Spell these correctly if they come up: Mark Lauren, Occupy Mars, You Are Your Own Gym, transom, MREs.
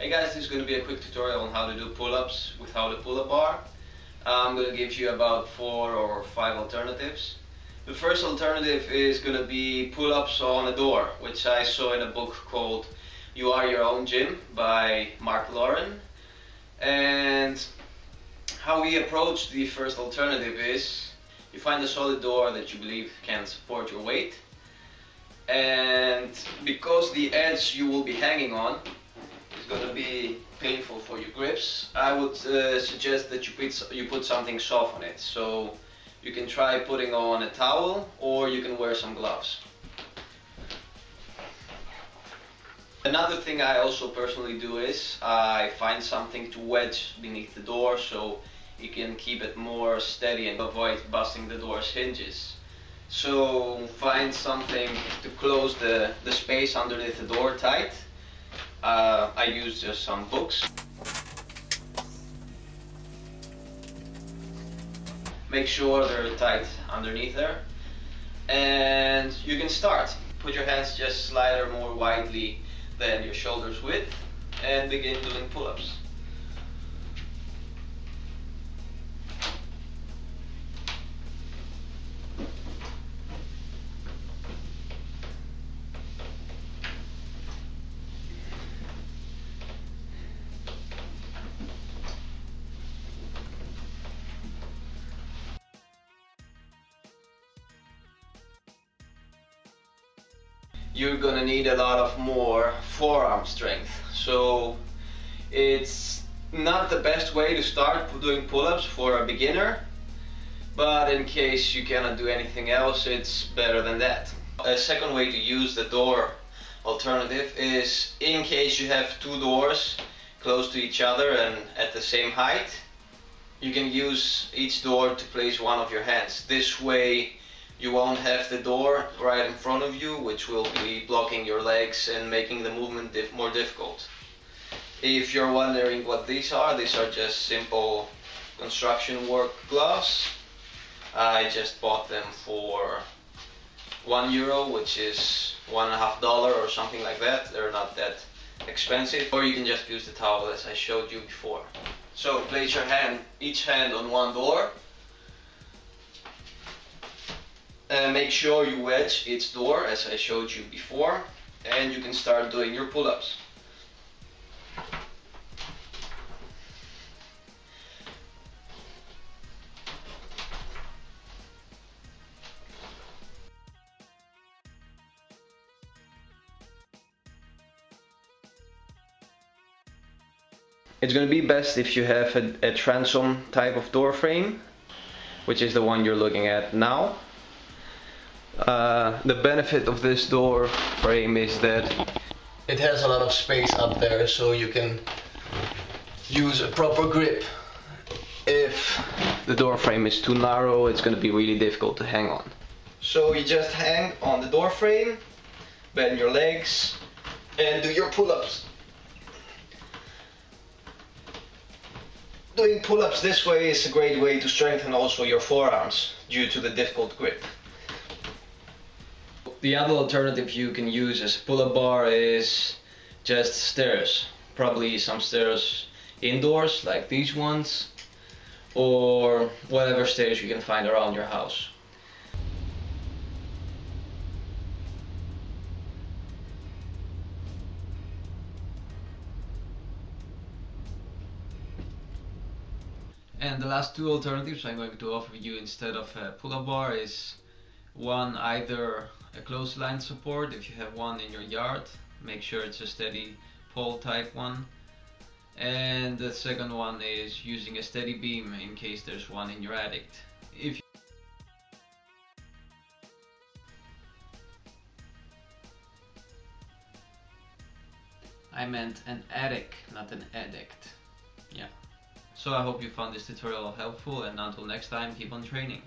Hey guys, this is going to be a quick tutorial on how to do pull-ups without a pull-up bar. I'm going to give you about 4 or 5 alternatives. The first alternative is going to be pull-ups on a door, which I saw in a book called You Are Your Own Gym by Mark Lauren. And how we approach the first alternative is you find a solid door that you believe can support your weight, and because the edge you will be hanging on going to be painful for your grips, I would suggest that you put something soft on it. So you can try putting on a towel, or you can wear some gloves. Another thing I also personally do is I find something to wedge beneath the door so you can keep it more steady and avoid busting the door's hinges. So find something to close the space underneath the door tight. I used just some books. Make sure they're tight underneath there, and you can start. Put your hands just slightly more widely than your shoulders width, and begin doing pull-ups. You're gonna need a lot of more forearm strength, so it's not the best way to start doing pull-ups for a beginner, but in case you cannot do anything else, it's better than that. A second way to use the door alternative is in case you have two doors close to each other and at the same height, you can use each door to place one of your hands. This way you won't have the door right in front of you, which will be blocking your legs and making the movement more difficult. If you're wondering what these are just simple construction work gloves. I just bought them for €1, which is $1.50 or something like that. They're not that expensive. Or you can just use the towel as I showed you before. So place your hand, each hand on one door. Make sure you wedge each door as I showed you before, and you can start doing your pull-ups. It's going to be best if you have a transom type of door frame, which is the one you're looking at now. The benefit of this door frame is that it has a lot of space up there, so you can use a proper grip. If the door frame is too narrow, it's going to be really difficult to hang on. So you just hang on the door frame, bend your legs, and do your pull-ups. Doing pull-ups this way is a great way to strengthen also your forearms due to the difficult grip. The other alternative you can use as a pull-up bar is just stairs. Probably some stairs indoors, like these ones, or whatever stairs you can find around your house. And the last two alternatives I'm going to offer you instead of a pull-up bar is one, either a clothesline support if you have one in your yard, make sure it's a steady pole type one, and the second one is using a steady beam in case there's one in your attic. I meant an attic, not an addict. Yeah. So I hope you found this tutorial helpful, and until next time, keep on training.